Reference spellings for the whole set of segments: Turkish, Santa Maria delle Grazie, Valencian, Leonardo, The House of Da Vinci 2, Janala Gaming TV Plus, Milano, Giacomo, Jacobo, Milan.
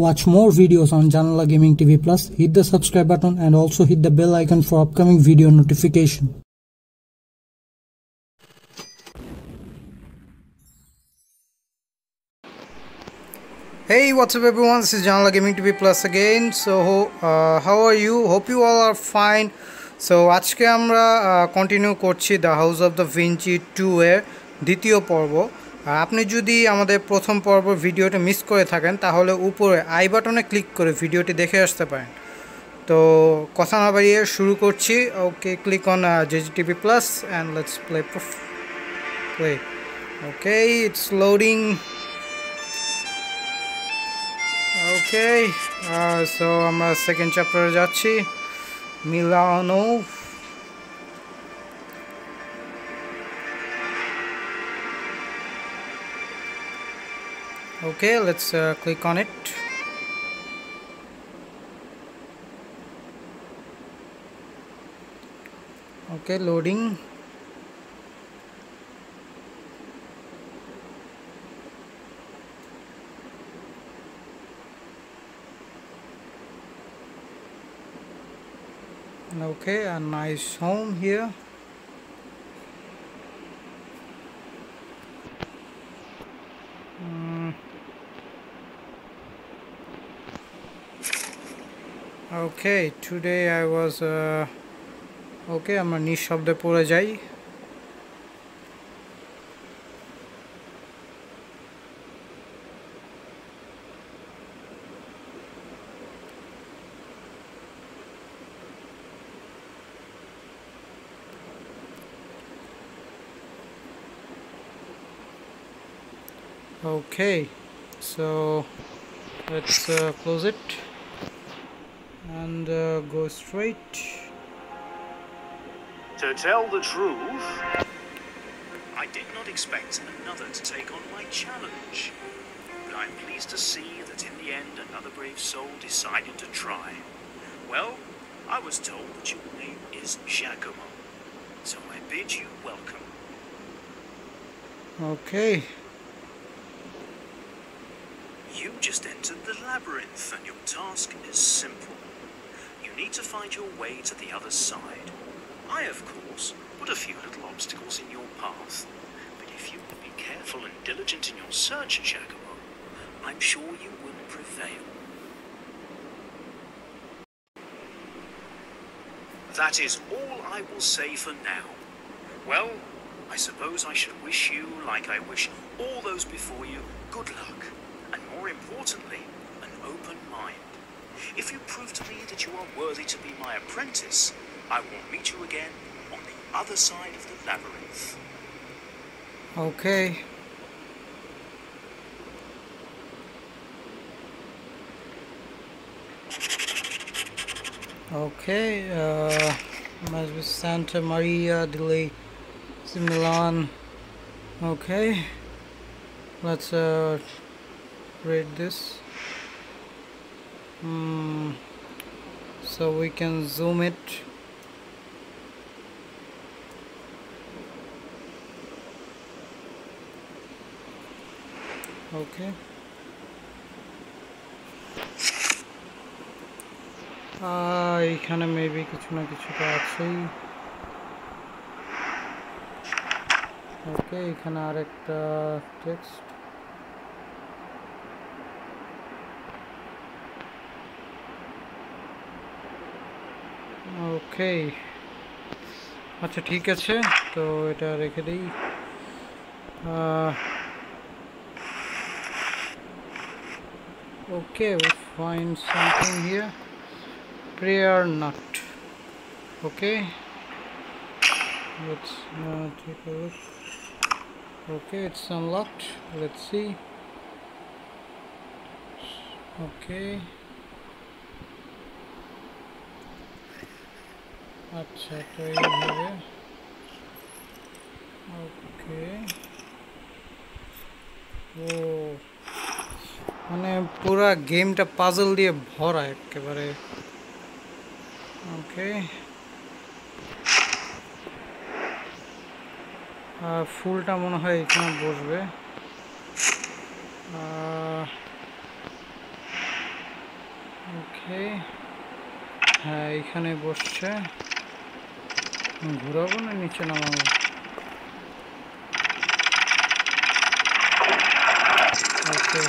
Watch more videos on Janala Gaming TV Plus, hit the subscribe button and also hit the bell icon for upcoming video notification. Hey, what's up everyone, this is Janala Gaming TV Plus again. So how are you? Hope you all are fine. So আজকে আমরা continue করছি the house of the Vinci 2 এর দ্বিতীয় পর্ব। আর আপনি যদি আমাদের প্রথম পর্ব ভিডিওটা মিস করে থাকেন তাহলে উপরে আই বাটনে ক্লিক করে ভিডিওটি দেখে আসতে পারেন। তো কথা না বাড়িয়ে শুরু করছি। Okay, click on JGTV Plus and let's play. Okay, it's loading. Okay, so আমরা সেকেন্ড চ্যাপ্টারে যাচ্ছি, Milano. Okay, let's click on it. Okay, loading. Okay, a nice home here. Okay, today I was okay, I'm a niche of the Purajai. Okay, so let's close it and go straight. To tell the truth, I did not expect another to take on my challenge, but I'm pleased to see that in the end another brave soul decided to try. Well, I was told that your name is Giacomo, so I bid you welcome. Okay. You just entered the labyrinth, and your task is simple. You need to find your way to the other side. I, of course, put a few little obstacles in your path. But if you will be careful and diligent in your search, Jacobo, I'm sure you will prevail. That is all I will say for now. Well, I suppose I should wish you, like I wish all those before you, good luck. More importantly, an open mind. If you prove to me that you are worthy to be my apprentice, I will meet you again on the other side of the labyrinth. Okay. Okay, must be Santa Maria delle Grazie, Milan. Okay. Let's read this so we can zoom it. Okay, এখানে maybe কিছু না কিছু তো আছেই। Okay, এখানে আরেকটা text. ওকে, আচ্ছা ঠিক আছে, তো এটা রেখে দিই। Okay, we find something here, prayer not. Okay, let's take a look. Okay, it's unlocked, let's see. Okay, अच्छा तो ये है। ओके, वो मैंने पूरा गेम टा पाजल दिए भरा है के बारे। ओके, फुल टा मन है इतना बोझ बे। ওকে হ্যাঁ এখানে বসছে ঘোরাবো না নিচে নামাবো ওকে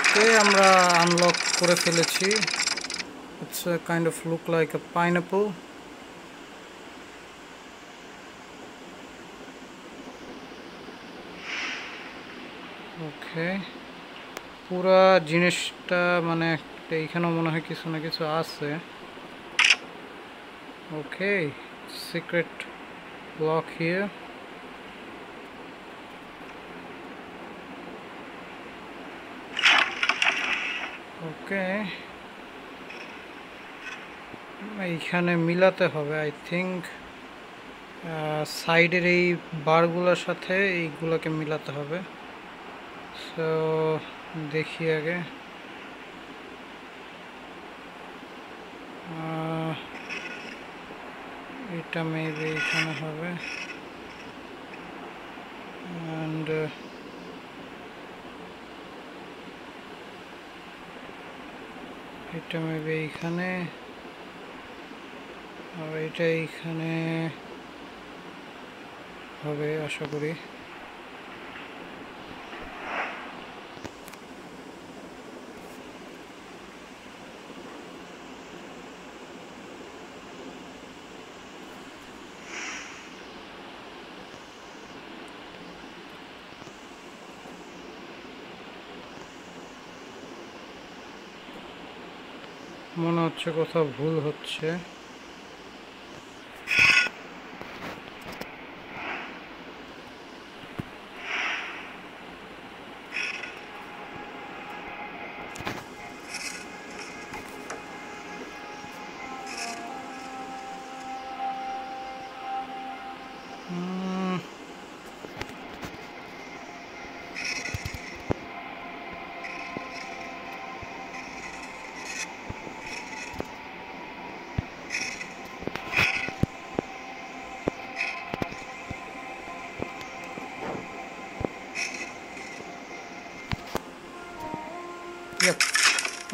ওকে আমরা আনলক করে ফেলেছি It's a kind of look like a pineapple Okay পুরা জিনিসটা মানে একটা এখানেও মনে হয় কিছু না কিছু আছে okay secret lock here okay এইখানে মিলাতে হবে আই থিংক সাইডের এই বারগুলোর সাথে এইগুলোকে মিলাতে হবে So, देखिए आगे इटा में भी इतना होगा and इटा में भी इखने और इटा इखने होगे आशा करी মনে হচ্ছে কোথাও ভুল হচ্ছে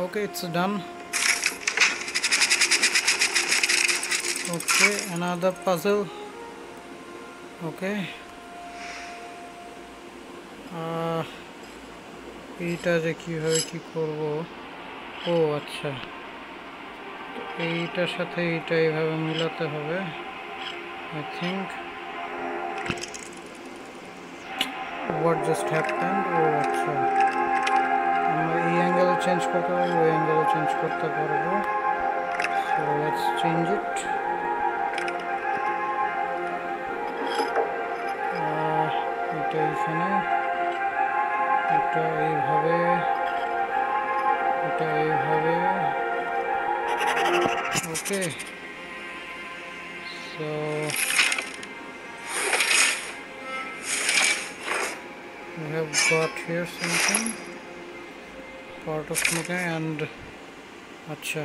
Okay, it's done. Okay, another puzzle. Okay. Eta je kibhabe ki korbo. Oh, acha. Etar sathe eta ebhabe milate hobe. I think. What just happened? Oh, acha. Change करते हैं वो एंगल चेंज करते हैं so let's change it इटा इखने इटा ये भावे okay so we have got here something part of okay and acha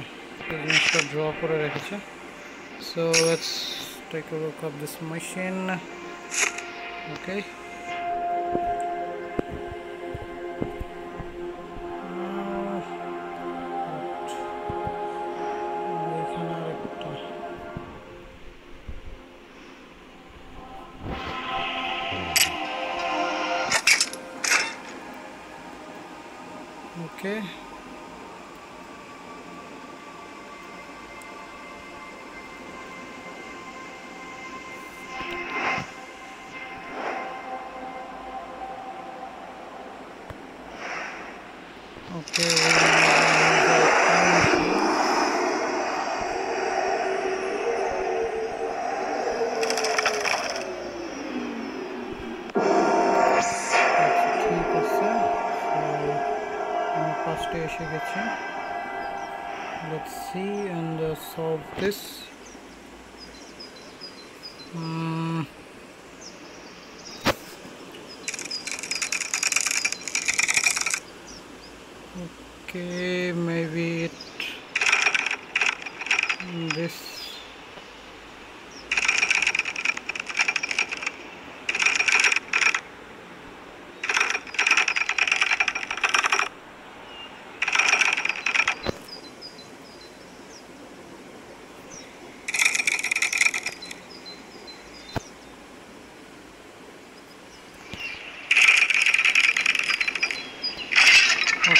let's draw kore rekheche so let's take a look at this machine okay Okay. Let's see and solve this okay maybe it this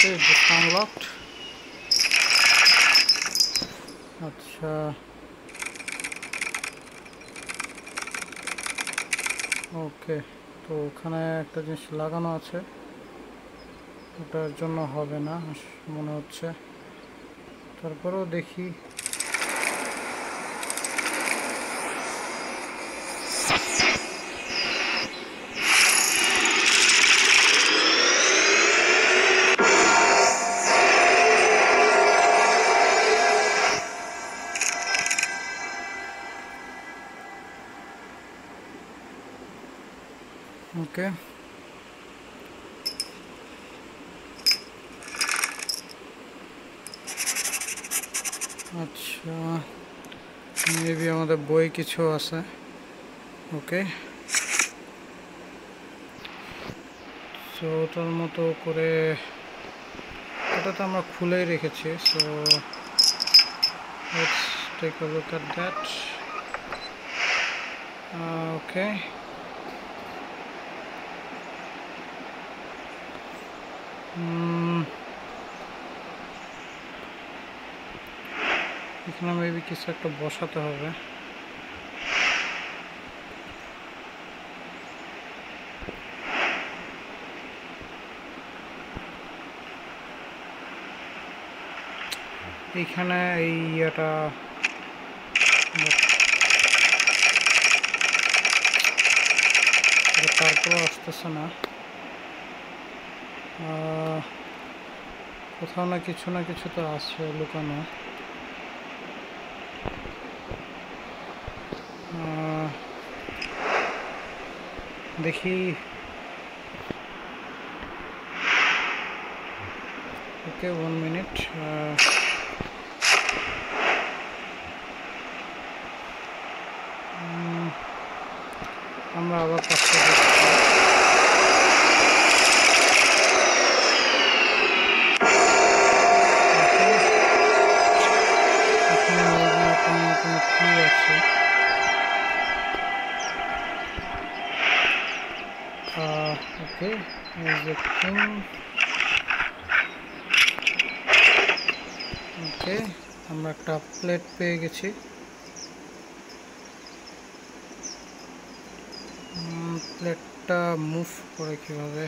पे जिसका unlocked. अच्छा okay, तो ওখানে একটা জিনিস লাগানো আছে, ওটার জন্য হবে না মনে হচ্ছে, তারপরেও দেখি। ओके अच्छा मे भी हमारे बई किछु आछे। ओके सो तार मतो करे ओटा तो आमरा खुलेई रेखेछि। So let's take a look at that. Okay এখানে মেবি কিছু একটা বসাতে হবে। এইখানে এই এটা তারপর আসতেছে না, কোথাও না কিছু তো আছে লুকানো। দেখি ওকে 1 মিনিট। আমরা আবার okay, here's the thing. Okay, আমরা একটা প্লেট পেয়ে গেছি। প্লেটটা মুভ করে কিভাবে?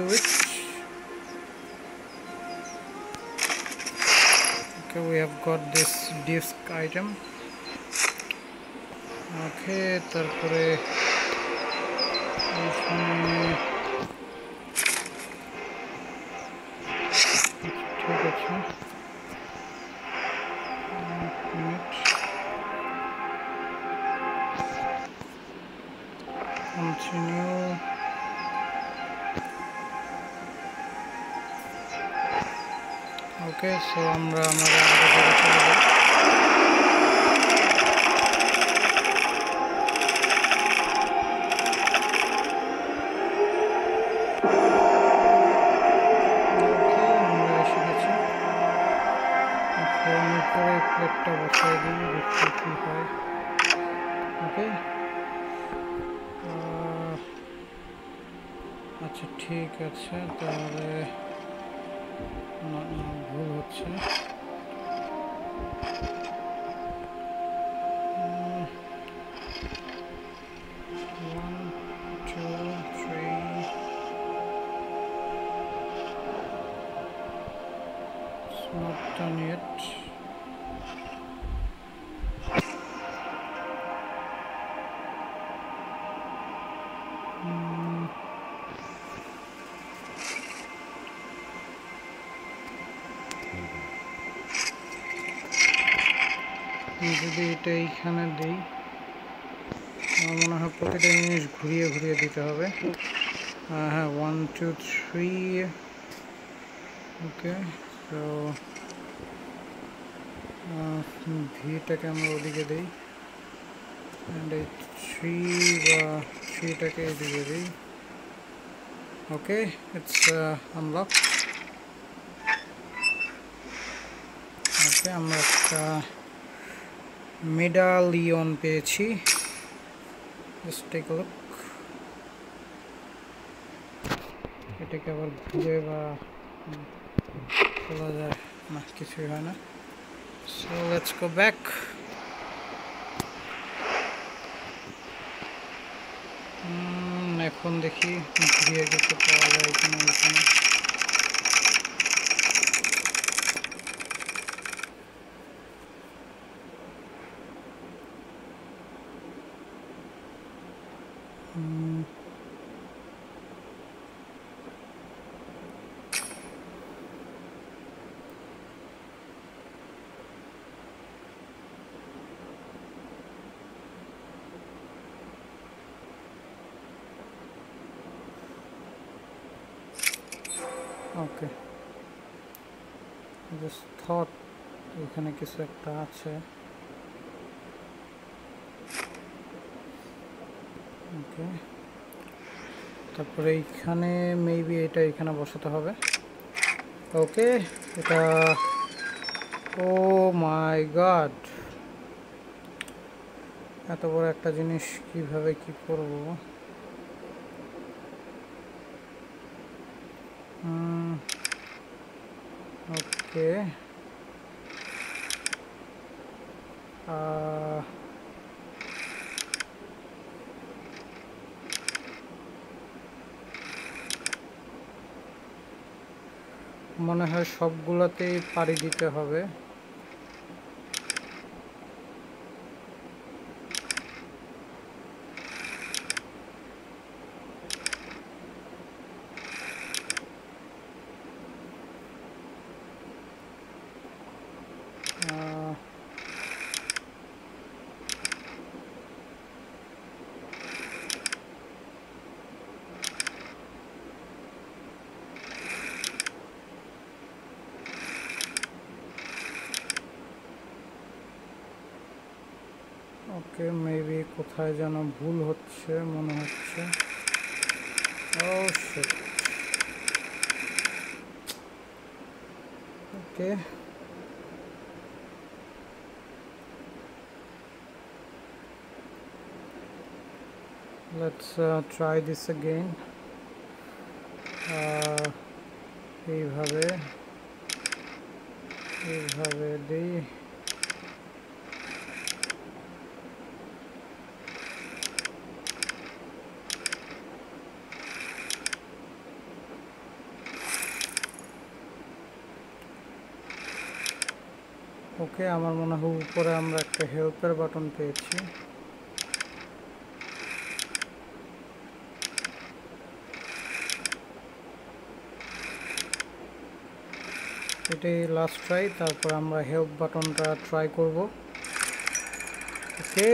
Do it. Okay, we have got this disc item. Okay, tarpore continue. Okay so আমরা আমাদের আগে চলে যাব। ওকে আমরা এসে গেছি। এখন উপরে প্লেটটা বসাই দিই, দেখি কি হয়। ওকে আচ্ছা ঠিক আছে, তাহলে না ভুল হচ্ছে। যদি এটা এইখানে দেই আমার মনে হয় প্রতিটা জিনিস ঘুরিয়ে ঘুরিয়ে দিতে হবে। হ্যাঁ 1 2 3 ওকে। তো ভিটাকে আমরা ওদিকে দিই and এই 3 বা 3টাকে এদিকে দিই। Okay it's unlock. ওকে আমরা একটা মেডালিয়ন পেয়েছি। Let's take a look. এটাকে আবার ঘুরে বা খোলা যায় না, কিছুই হয় না। So let's go back. এখন দেখি ঘুরিয়ে কিছু পাওয়া যায় কিনা এখানে। Okay. I just thought এখানে কিছু একটা আছে। ওকে তারপরে এইখানে মেবি এটা এখানে বসাতে হবে। ওকে এটা ও মাই গড, এত বড় একটা জিনিস কিভাবে কি করব। ওকে মনে হয় সবগুলোতেই পাড়ি দিতে হবে। ওকে মেবি কোথায় যেন ভুল হচ্ছে মনে হচ্ছে। Okay let's try this again. এইভাবে এইভাবে দিই। ওকে আমার মনে হয় উপরে আমরা একটা হেল্পের বাটন পেয়েছি। এটাই লাস্ট ট্রাই, তারপর আমরা হেল্প বাটনটা ট্রাই করব। Okay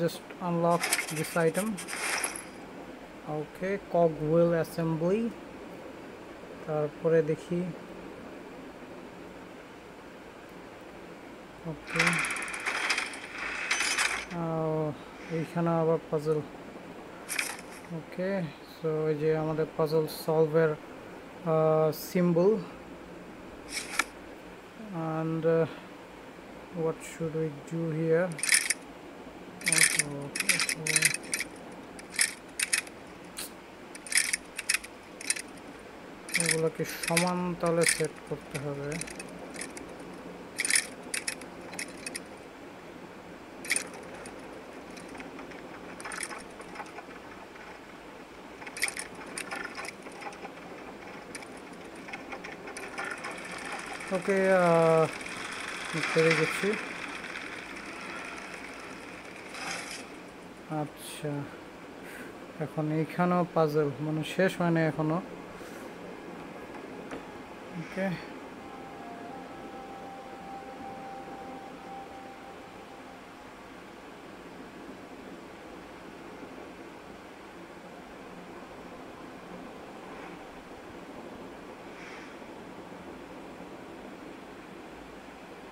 just unlock this item. Okay cog wheel assembly. তারপরে দেখি। ওকে এইখানে আবার পাজল। ওকে সো এই যে আমাদের পাজল সলভের symbol. And what should we do here. এগুলোকে সমান তালে সেট করতে হবে। ওকে করে গেছি। আচ্ছা এখন এইখানেও পাজল মানে শেষ হয় না এখনো। ওকে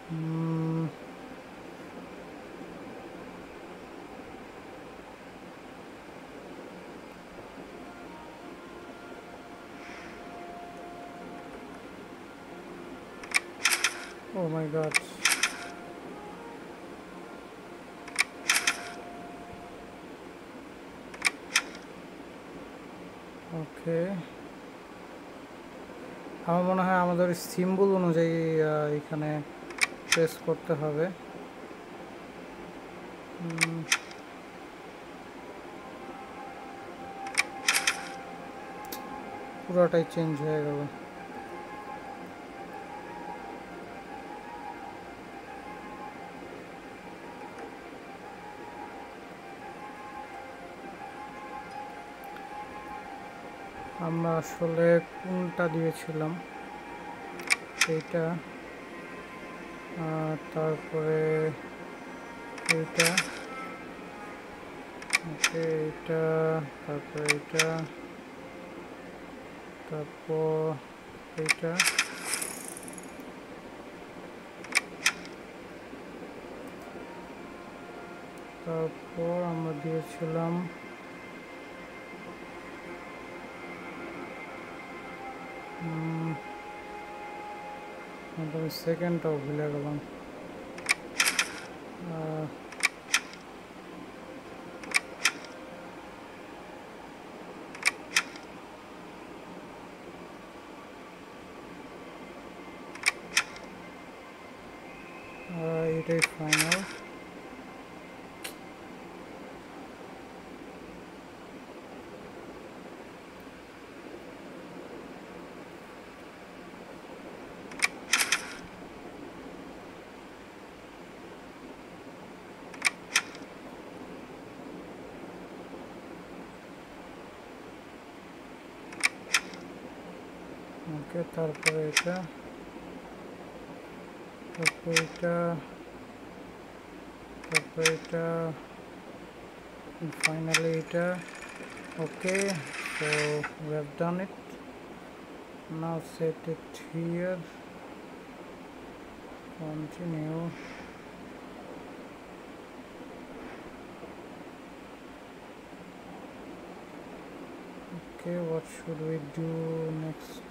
Oh my God. Okay. আমার মনে হয় আমাদের সিম্বল অনুযায়ী এখানে প্রেস করতে হবে। পুরোটাই চেঞ্জ হয়ে গেল। আমরা আসলে কোনটা দিয়েছিলাম এইটা, তারপরে এইটা, এইটা, তারপরে এইটা, তারপর এইটা। তারপর আমরা দিয়েছিলাম सेकेंड टॉप भूले गलम ये फाइनल তারপরে এটা, তারপরে এটা, তারপরে এটা, ফাইনালি এটা। Okay, so we have done it. Now set it here, continue. Okay, what should we do next?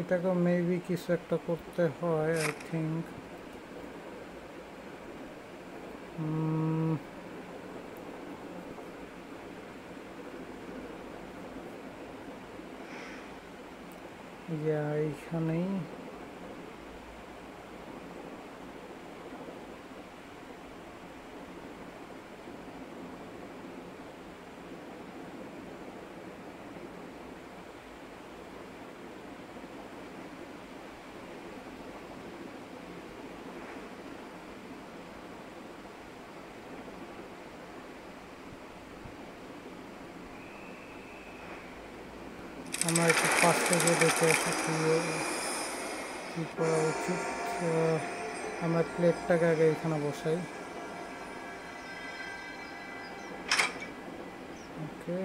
এটাকে মেবি কিছু একটা করতে হয়। আই থিঙ্ক এইখানেই আমরা একটু ফার্স্টে গিয়ে দেখে আসি কী করা উচিত। আমরা প্লেটটাকে আগে এখানে বসাই। ওকে,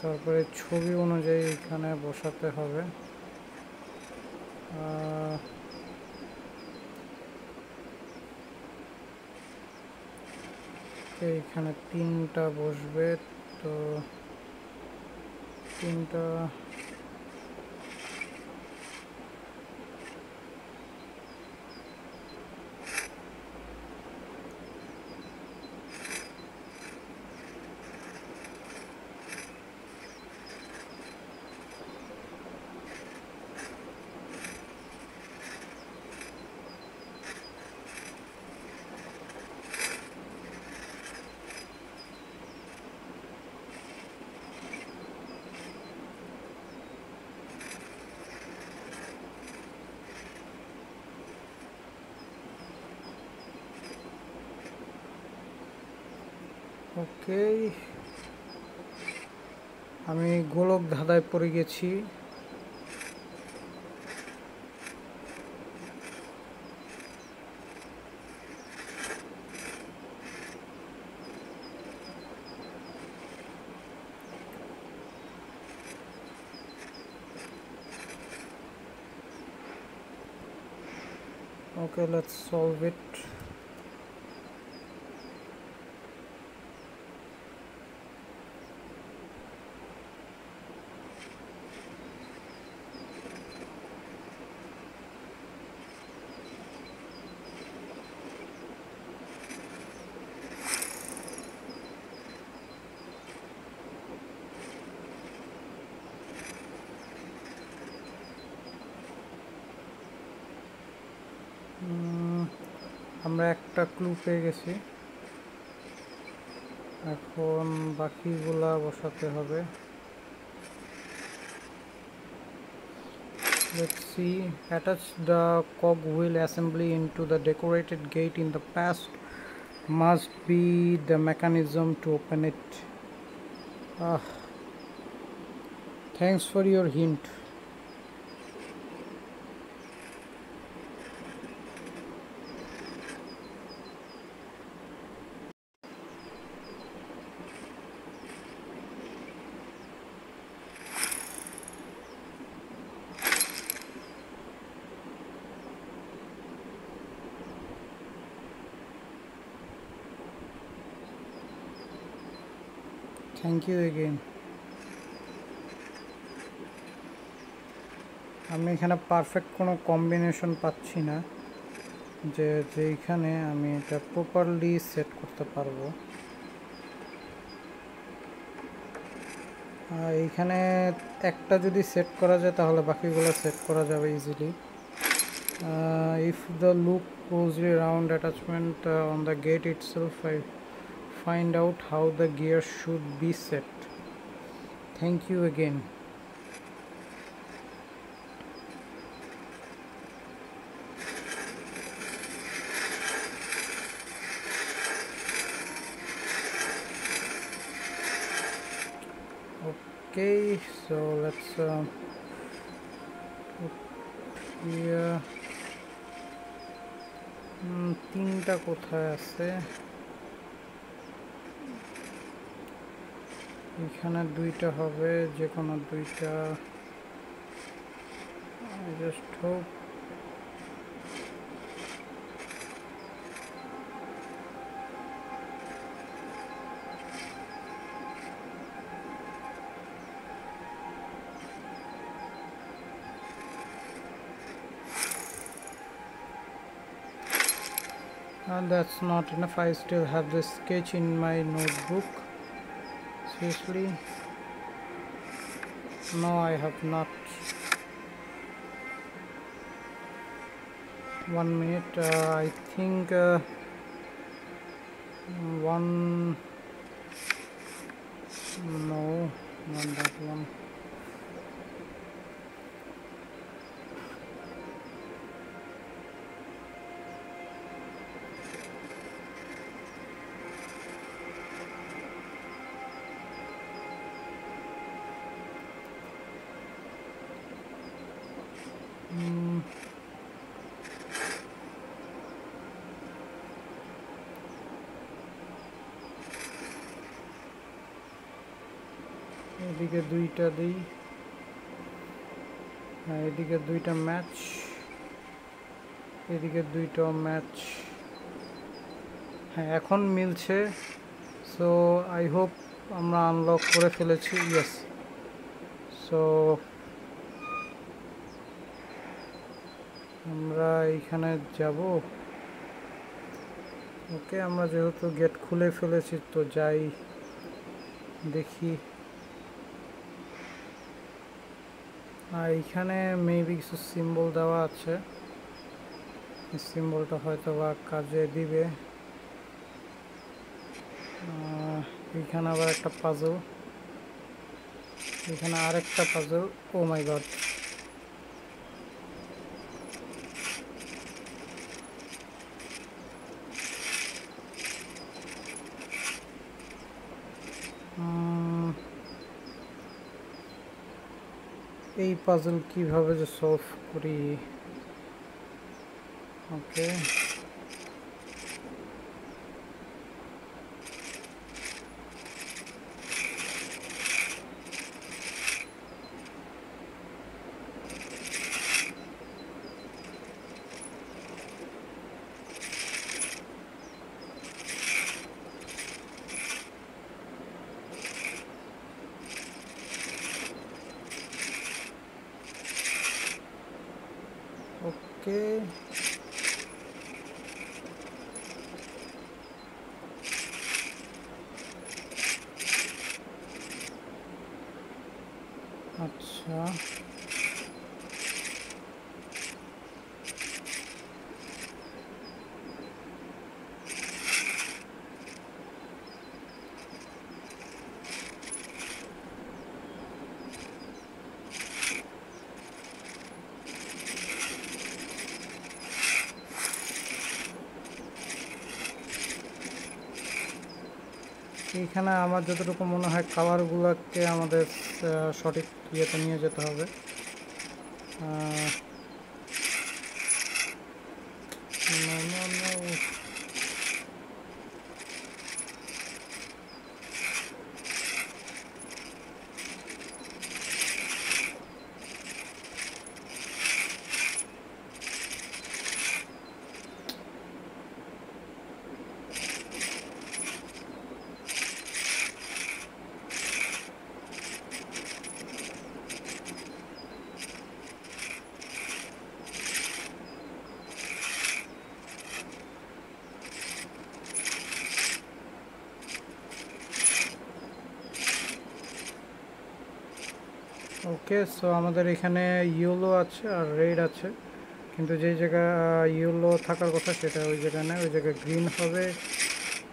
তারপরে ছবি অনুযায়ী এখানে বসাতে হবে। এইখানে তিনটা বসবে, তো তিনটা ওকে। আমি গোলক ধাঁধায় পড়ে গেছি। Okay, let's solve it. আমরা একটা ক্লু পেয়ে গেছি, এখন বাকিগুলা বসাতে হবে। Let's see. Attach the cogwheel assembly into the decorated gate in the past must be the mechanism to open it. Thanks for your hint. Thank you again. আমি এখানে perfect কোনো কম্বিনেশন পাচ্ছি না যে যেখানে আমি এটা প্রপারলি সেট করতে পারবো। এইখানে একটা যদি সেট করা যায় তাহলে বাকিগুলো সেট করা যাবে easily. If the loop closely round attachment on the gate itself, I find out how the gear should be set. Thank you again. Okay, so let's put here তিনটা কোথায় আছে? এখানে দুইটা হবে, যে কোনো দুইটা। Just hope that's not enough. I still have this sketch in my notebook. Seriously? No, I have not. 1 minute. I think one. No, not that one. এদিকে দুইটা দিই, এদিকে দুইটা ম্যাচ, এদিকে দুইটা ম্যাচ। হ্যাঁ, এখন মিলছে। সো আই হোপ আমরা আনলক করে ফেলেছি। ইয়েস, সো আমরা এইখানে যাব। ওকে, আমরা যেহেতু গেট খুলে ফেলেছি তো যাই, দেখি। আর এইখানে মেবি কিছু সিম্বল দেওয়া আছে, সিম্বলটা হয়তো বা কাজে দিবে। এইখানে আবার একটা পাজল, এখানে আরেকটা পাজল। ও মাই গড, এই পাজল কিভাবে যে সলভ করি। ওকে, Okay. अच्छा এখানে আমার যতটুকু মনে হয় কালারগুলোকে আমাদের সঠিক ইয়েতে নিয়ে যেতে হবে। ओके सो हमारे এখানে ইয়েলো আছে আর রেড আছে কিন্তু যে জায়গা ইয়েলো থাকার কথা সেটা ওই জায়গা না, ওই জায়গা গ্রিন হবে।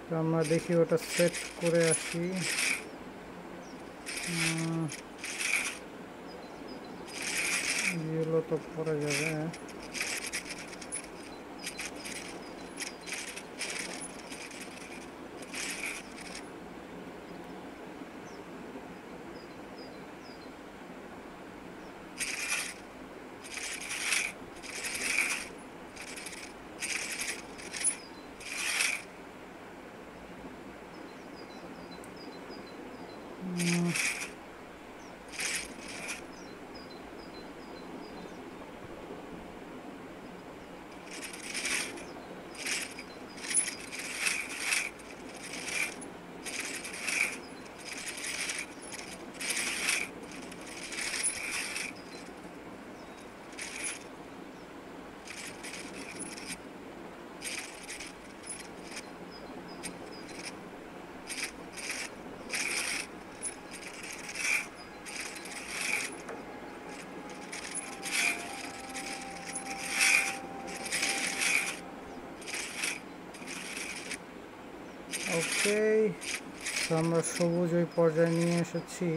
তো আমরা দেখি ওটা সেট করে আসি। ইয়েলো তো পড়ে যাবে। আমরা সবুজ ওই পর্যায়ে নিয়ে এসেছি,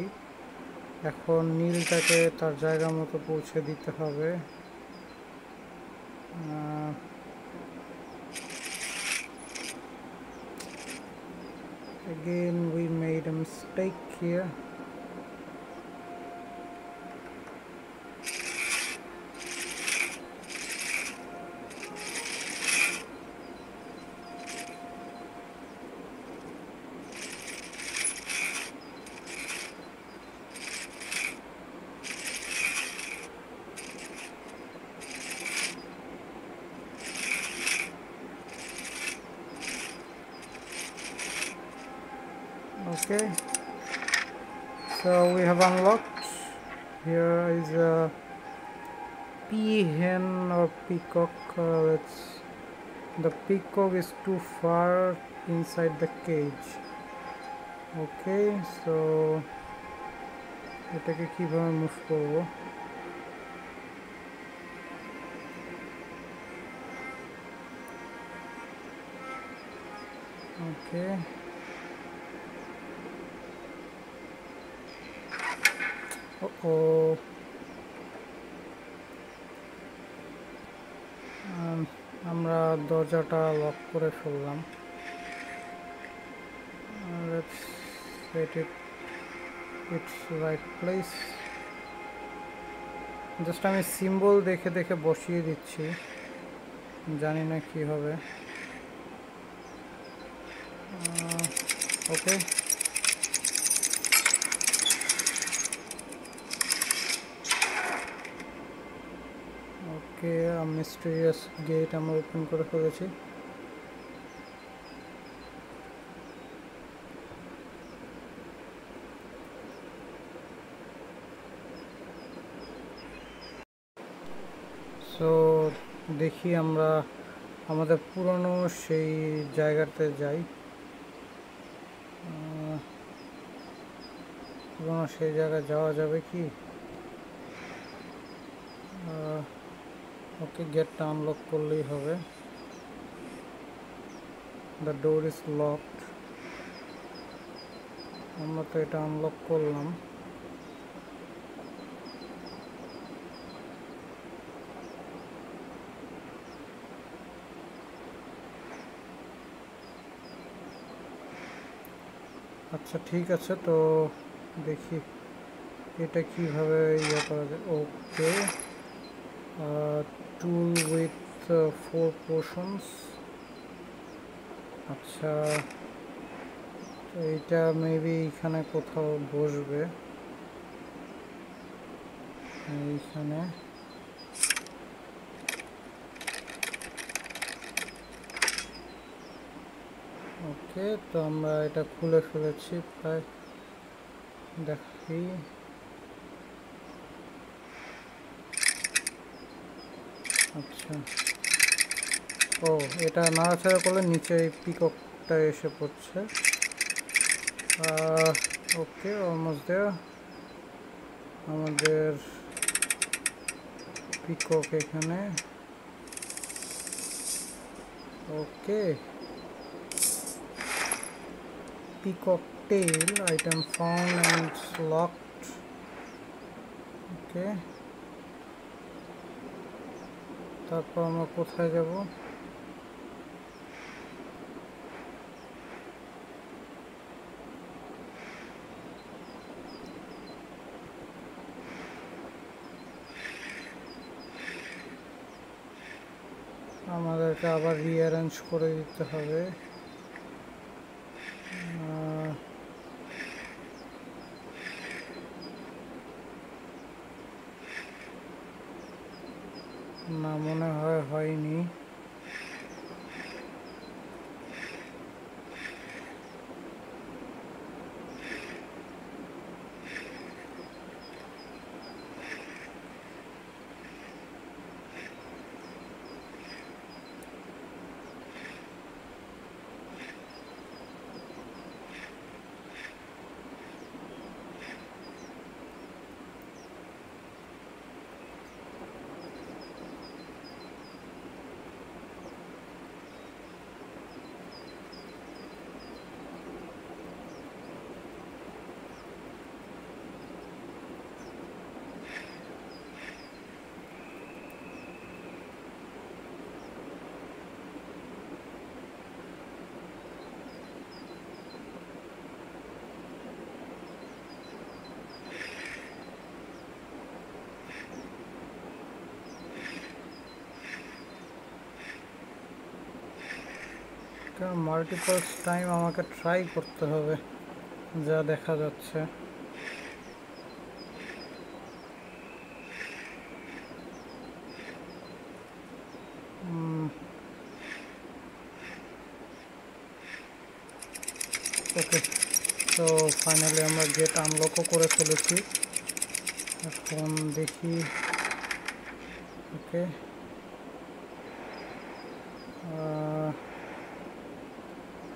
এখন নীলটাকে তার জায়গা মতো পৌঁছে দিতে হবে। Again we made a mistake here. Okay, so we have unlocked. Here is a peahen or peacock. The peacock is too far inside the cage. Okay, so let's take a keep and move forward. Okay. আমরা দরজাটা lock করে ফেললাম। Let's set it its right place. Just আমি symbol দেখে দেখে বসিয়ে দিচ্ছি, জানি না কি হবে। ওকে মিস্টেরিয়াস গেট আমরা ওপেন করে ফেলেছি। সো देखी आम्रा आमादेर पुरानो सेई जायगाते जाई पुरानो सेई जायगा जावा जाबे कि ओके गेटटा अनलक करलेई होबे द डोर इज लकड आमरा तो एटा अनलक करलाम अच्छा ठीक है तो देखी ये भावे ये ओके टूल विथ 4 पोर्शन्स अच्छा ये मे बी ये कोथाओ बसबे ओके तो आमरा एटा खुले फेलेछि प्राय देखी अच्छा ओ एटा नाड़ाचाड़ा करले नीचे पिकअपटा एसे पड़छे ओके अलमोस्ट देयर आमादेर पिकअप एखाने okay Peacock tail item found and it's locked. Okay. तारपर आमरा कोथाय जाबो? आमादेरके आबार rearrange करे दिते होबे ना मने हय हयनि মাল্টিপলস টাইম আমাকে ট্রাই করতে হবে যা দেখা যাচ্ছে ওকে তো ফাইনালি আমরা গেট আনলকও করে ফেলেছি এখন দেখি ওকে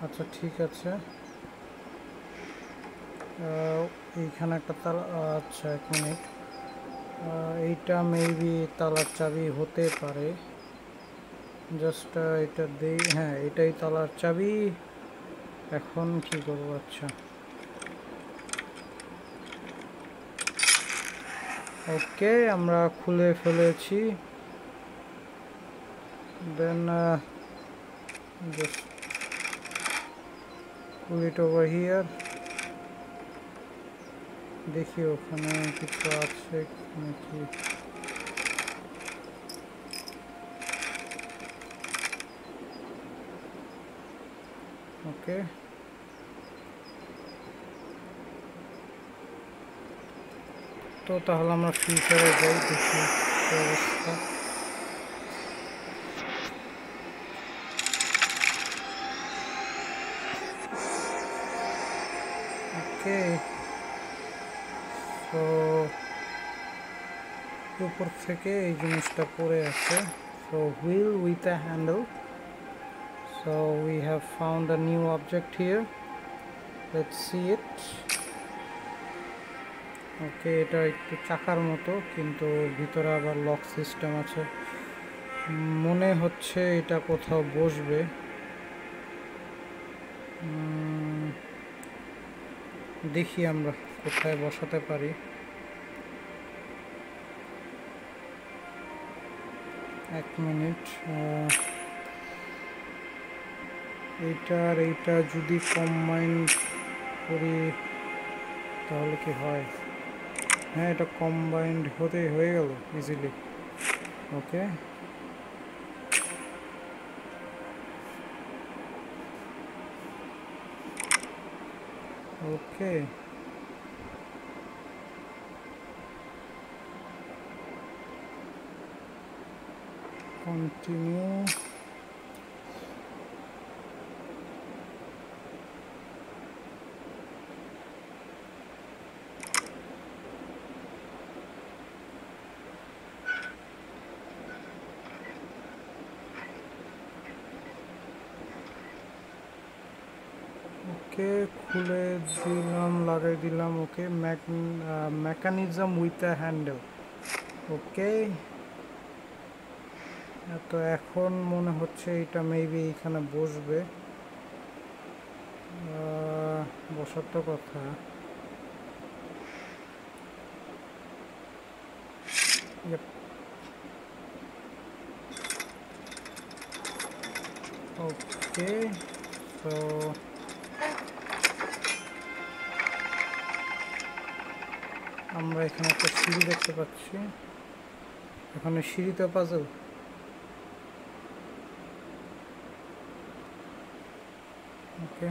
अच्छा ठीक है ये एक ताला अच्छा एक मिनट ये मे बी तालार चाबी होते पारे जस्ट ये दे हाँ ये तालार चाबी एखन कि करब अच्छा ओके आमरा खुले फेलेछि then just pull it over here देखिए ওখানে কিছু আছে নাকি ওকে তো তাহলে আমরা ফিচারে যাই দেখি অবস্থা Okay, so ऊपर से के जिनिसटा पड़े आछे So wheel with a handle. So we have found a new object here. Let's see it. Okay, এটা একটু চাকার মতো কিন্তু ভিতরে আবার লক সিস্টেম আছে। মনে হচ্ছে এটা কোথাও বসবে। দেখি আমরা কোথায় বসাতে পারি। এক মিনিট, এটা যদি কম্বাইন করি তাহলে কি হয়? হ্যাঁ, এটা কম্বাইন্ড হয়ে গেল ইজিলি। ওকে, ওকে, কন্টিনিউ। খুলে দিলাম, লাগাই দিলাম। Okay, mechanism with a handle. Okay, তো এখন মনে হচ্ছে এটা মেবি এখানে বসবে। বসার তো কথা। ওকে, তো আমরা এখানে একটা সিঁড়ি দেখতে পাচ্ছি। এখানে সিঁড়িতে পাজল। ওকে,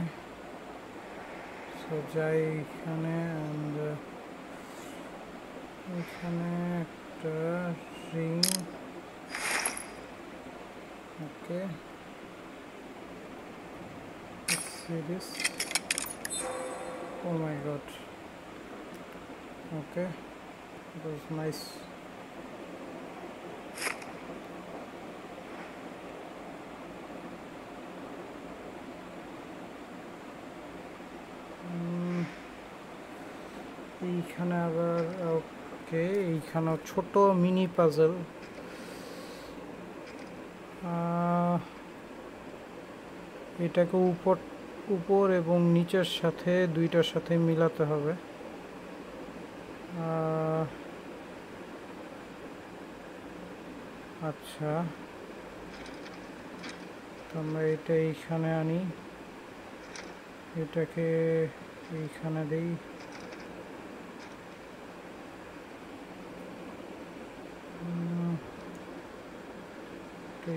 সো যাই এখানে। এখানে একটা ring. Okay, series. Oh my god. Okay, it was nice. এইখানে আবার ওকে, এইখানে ছোট মিনি পাজল। এটাকে উপর এবং নিচের সাথে দুইটার সাথে মিলাতে হবে। আচ্ছা, আমরা এটা এইখানে আনি, এটাকে এইখানে দেই।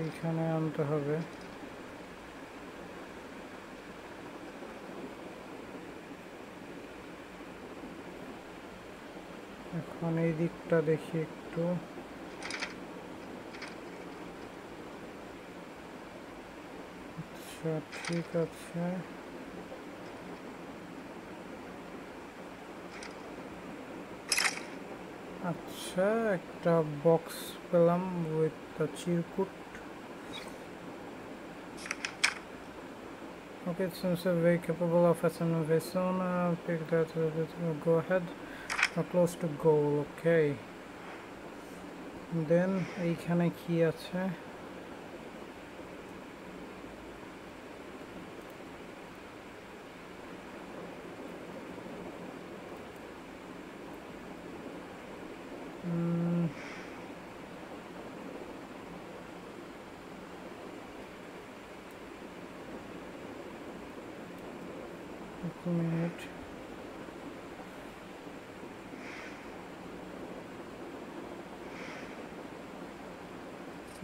এইখানে আনতে হবে। এখন এই দিকটা দেখি একটু। আচ্ছা, ঠিক আছে। আচ্ছা, একটা বক্স পেলাম উইথ দ্য চিরকুট। Okay, it seems very capable of innovation. Pick that, go ahead. Close to goal. Okay, then এইখানে কি আছে? এক মিনিট।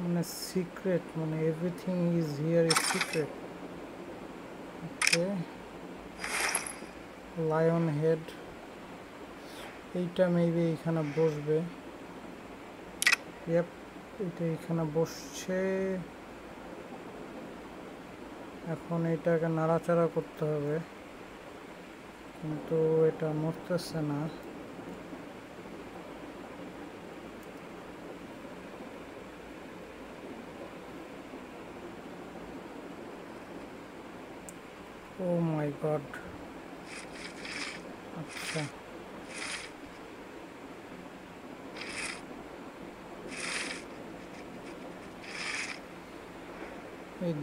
মানে সিক্রেট, মানে everything is here is secret. Okay, lion head. এইটা মেবি এইখানে বসবে। ইয়াপ, এটা এইখানে বসছে। এখন এটাকে নাড়াচাড়া করতে হবে, কিন্তু এটা মরতেছে না। Oh my God. अच्छा এই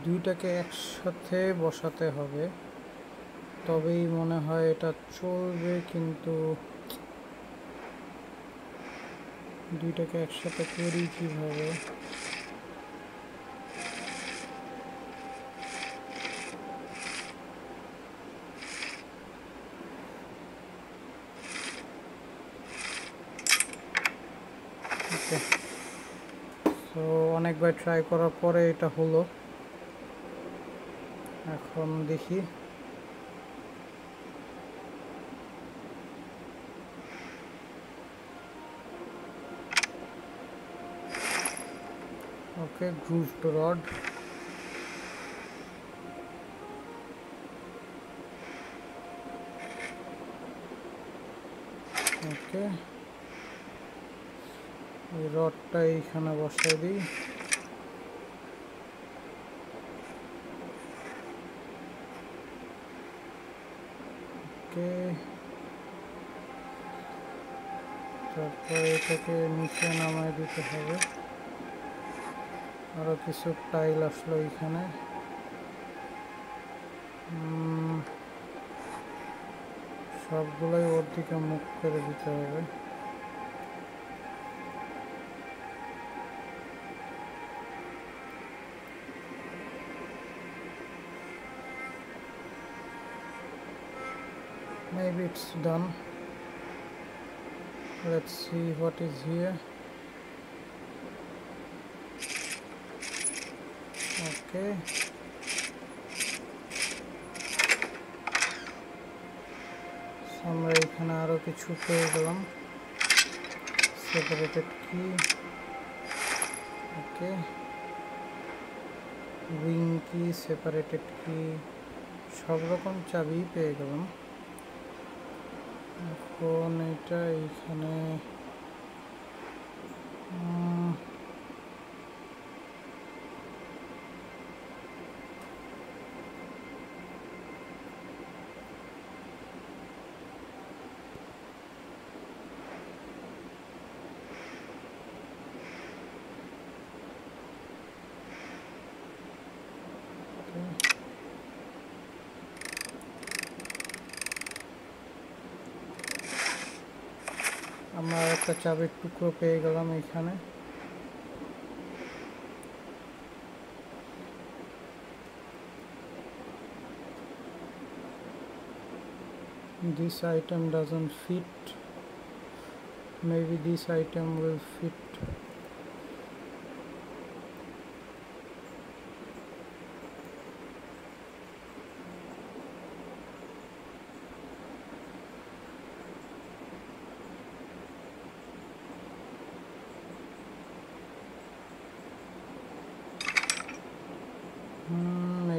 দুইটাকে একসাথে বসাতে হবে তবেই মনে হয় এটা চলবে, কিন্তু দুইটাকে একসাথে করি কিভাবে? তো অনেকবার ট্রাই করার পরে এটা হলো। এখন দেখি okay groove to rod okay रडटा এইখানে বসাই দিই। তারপর এটাকে নিচে নামাই দিতে হবে। আরো কিছু টাইল আসলো এখানে। সবগুলোই ওর দিকে মুখ করে দিতে হবে। Maybe it's done. Let's see what is here. Okay. Some right hand arrow ki chupe galam. Separated key. Okay. Wing key, separated key. Sob rokom chabi peye galam. এখন এটা এইখানে আমার একটা চাবির টুকরো পেয়ে গেলাম এখানে। This item doesn't fit. Maybe this item will fit.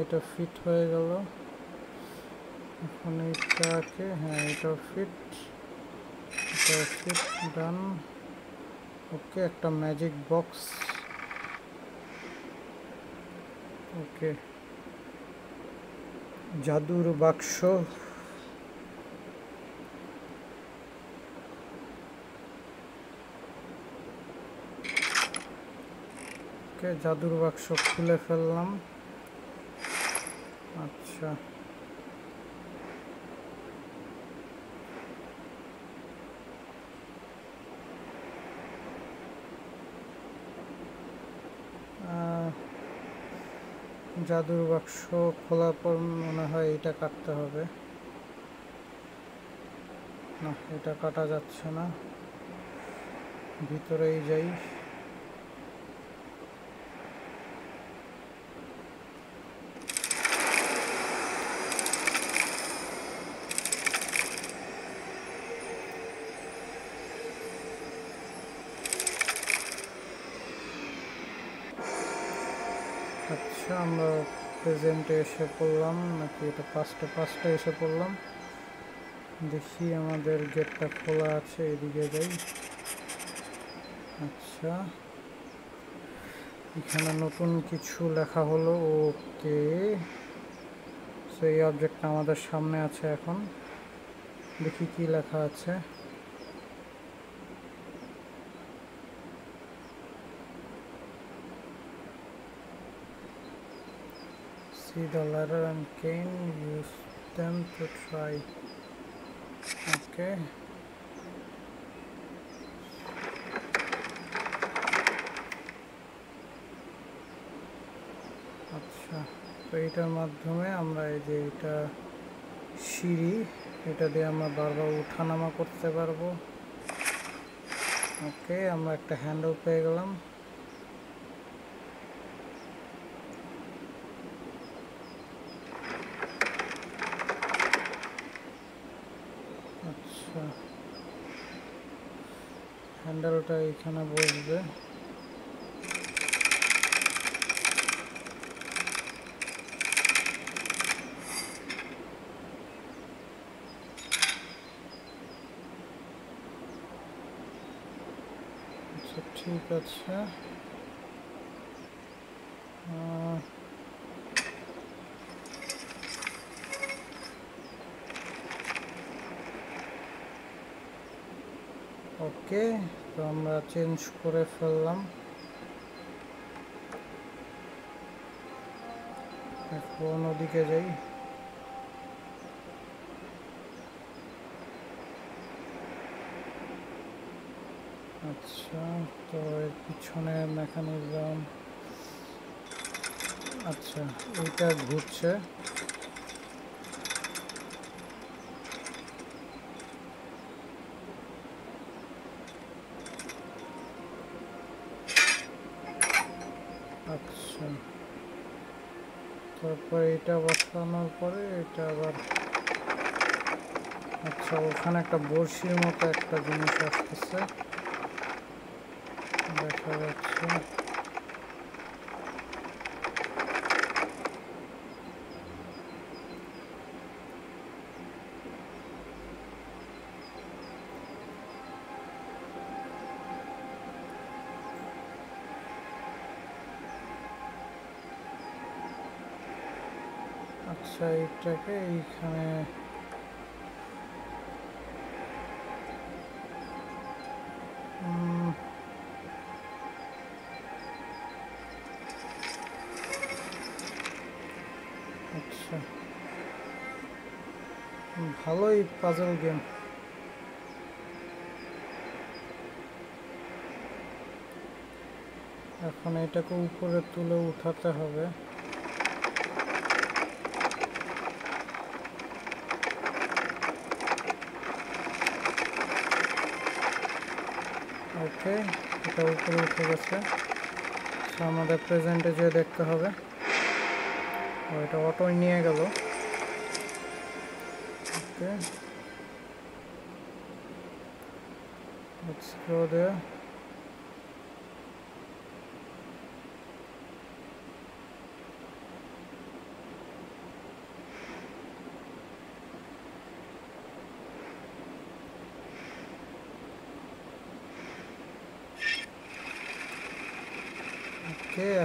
এটা ফিট হয়ে গেল। এখন এটাকে হ্যাঁ এটা ফিট ডান। ওকে একটা ম্যাজিক বক্স ওকে জাদুর বাক্স। ওকে জাদুর বাক্স খুলে ফেললাম। अच्छा जादुर बक्स खोलार पर मने हय एटा काटते हबे ना, एटा काटा जाच्छे ना, भितरेई जाई। আচ্ছা আমরা প্রেজেন্টে এসে পড়লাম নাকি এটা পাঁচটা এসে পড়লাম। দেখি আমাদের গেটটা খোলা আছে, এদিকে যাই। আচ্ছা এখানে নতুন কিছু লেখা হলো। ওকে तो ये ऑब्जेक्ट हमारे सामने आछे एखन देखी कि लेखा आछे see the letter and cane use them to try okay अच्छा तो इटार माध्यमे आमरा एई जे इटा सीढ़ी एटा दिये आमरा बारबार उठानामा करते पारबो ओके आमरा एकटा हैंडल पेये गेलाम अच्छा हैंडलटा एखाने बसबे ठीक अच्छा ओके तो हमारा चेंज करे फेललाम एखन ओदिके जाई अच्छा तो पिछने मेकानिजम अच्छा ये घुरछे अच्छा তারপর এটা বসানোর পরে এটা আবার আচ্ছা ওখানে একটা বর্ষির মতো একটা জিনিস আসছে দেখা যাচ্ছে আচ্ছা এটাকে এইখানে अच्छा भालो ही पाजल गेम एखन एटाके ऊपर तुले उठाते हबे ओके এটা উপরে উঠে গেছে তো আমাদের প্রেজেন্টে যে দেখতে হবে ওটা অটোই নিয়ে গেল okay let's go there okay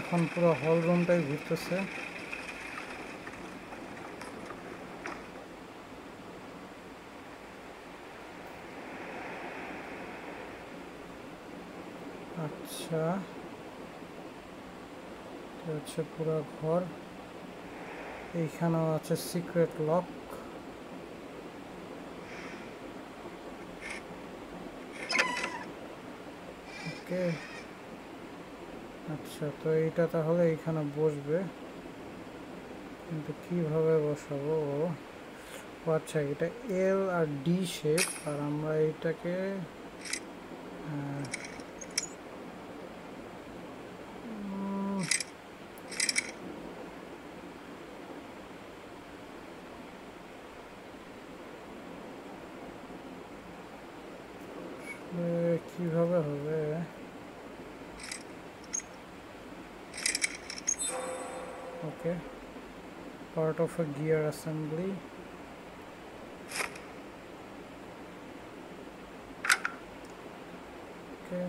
এখন পুরো হল রুমটাই ঘুরতেছে अच्छा तो अच्छा पूरा घर এইখানে আছে সিক্রেট লক ओके अच्छा तो এইটা তাহলে এইখানে বসবে কিন্তু কিভাবে বসাবো আচ্ছা এটা এল আর ডি শেপ আর আমরা এটাকে কিভাবে হবে okay part of a gear assembly okay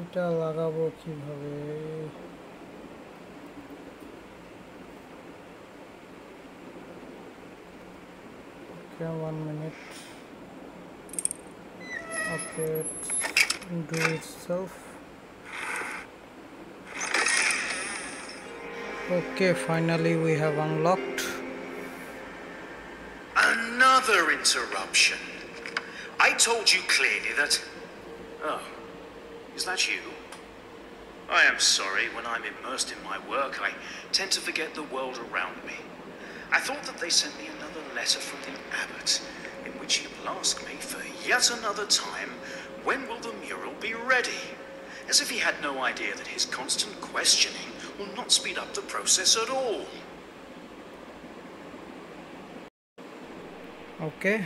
এটা লাগাবো কিভাবে? ওকে, 1 minute. Okay, do itself. Okay, finally we have unlocked. Another interruption. I told you clearly that... Oh, is that you? I am sorry, when I'm immersed in my work, I tend to forget the world around me. I thought that they sent me another letter from the abbot, in which he will ask me for yet another time, when will the mural be ready? As if he had no idea that his constant questioning will not speed up the process at all. Okay.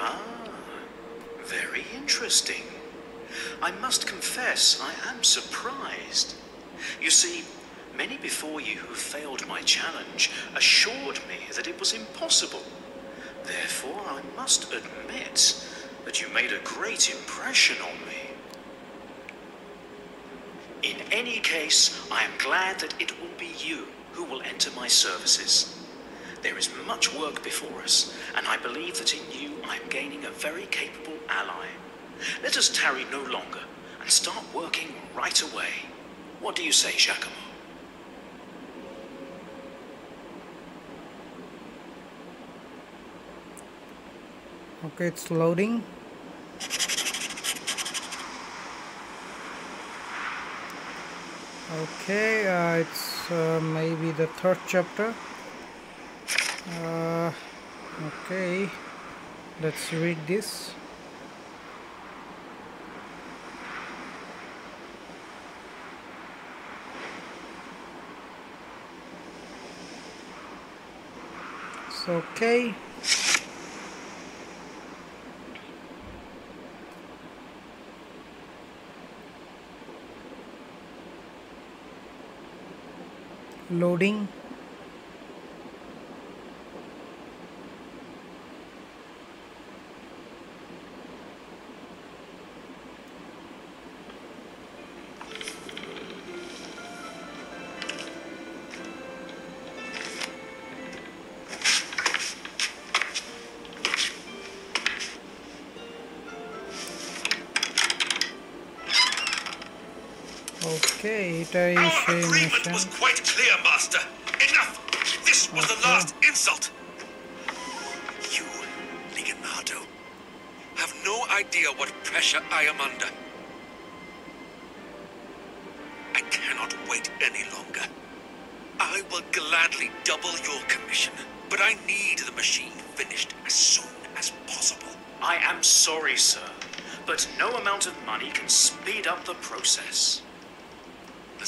Ah, very interesting. I must confess, I am surprised. You see, many before you who failed my challenge assured me that it was impossible. Therefore, I must admit that you made a great impression on me. In any case, I am glad that it will be you who will enter my services. There is much work before us, and I believe that in you I am gaining a very capable ally. Let us tarry no longer and start working right away. What do you say, Giacomo? Okay, it's loading. Okay, it's maybe the 3rd chapter. Okay, let's read this. It's okay. Loading. Okay, our agreement was quite clear, Master. Enough! This was the last insult. You, Leonardo, have no idea what pressure I am under. I cannot wait any longer. I will gladly double your commission, but I need the machine finished as soon as possible. I am sorry, sir, but no amount of money can speed up the process.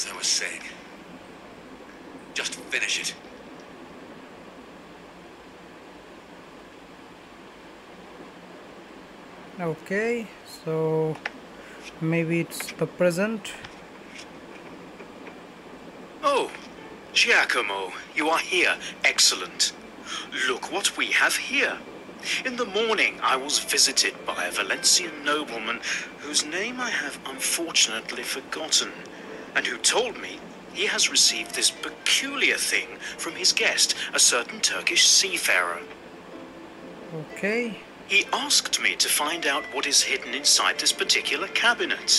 As I was saying, just finish it. Okay, so maybe it's the present. Oh, Giacomo, you are here. Excellent. Look what we have here. In the morning, I was visited by a Valencian nobleman whose name I have unfortunately forgotten, and who told me he has received this peculiar thing from his guest, a certain Turkish seafarer. Okay. He asked me to find out what is hidden inside this particular cabinet.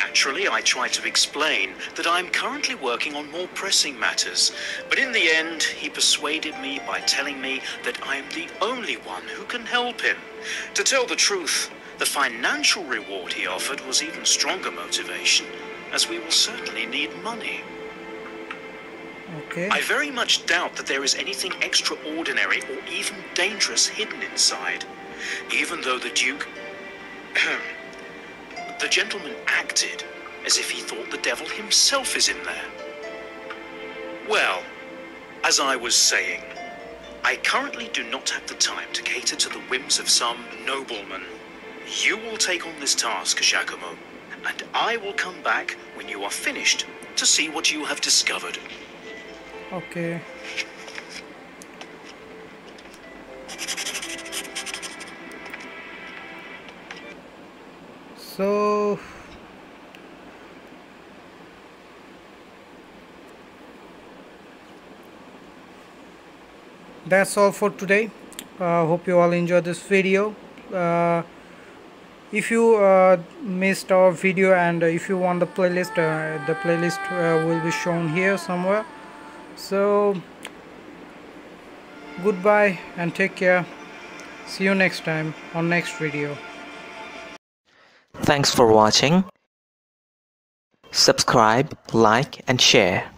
Naturally, I tried to explain that I am currently working on more pressing matters, but in the end, he persuaded me by telling me that I am the only one who can help him. To tell the truth, the financial reward he offered was even stronger motivation, as we will certainly need money. Okay. I very much doubt that there is anything extraordinary or even dangerous hidden inside, even though the Duke... the gentleman acted as if he thought the devil himself is in there. Well, as I was saying, I currently do not have the time to cater to the whims of some nobleman. You will take on this task, Giacomo, and I will come back when you are finished to see what you have discovered. Okay. So that's all for today. Hope you all enjoyed this video. If you missed our video and if you want the playlist will be shown here somewhere. So goodbye and take care. See you next time on next video. Thanks for watching. Subscribe, like and share.